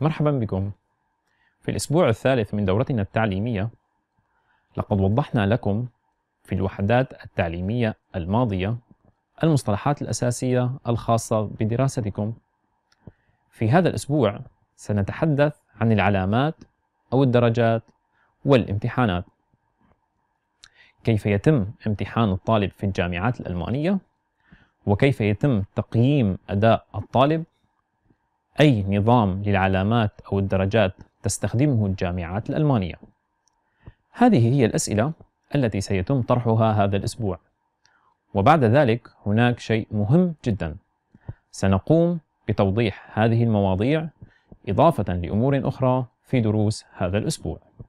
مرحبا بكم. في الأسبوع الثالث من دورتنا التعليمية، لقد وضحنا لكم في الوحدات التعليمية الماضية المصطلحات الأساسية الخاصة بدراستكم. في هذا الأسبوع سنتحدث عن العلامات أو الدرجات والامتحانات. كيف يتم امتحان الطالب في الجامعات الألمانية؟ وكيف يتم تقييم أداء الطالب؟ أي نظام للعلامات أو الدرجات تستخدمه الجامعات الألمانية؟ هذه هي الأسئلة التي سيتم طرحها هذا الأسبوع. وبعد ذلك هناك شيء مهم جدا، سنقوم بتوضيح هذه المواضيع إضافة لأمور أخرى في دروس هذا الأسبوع.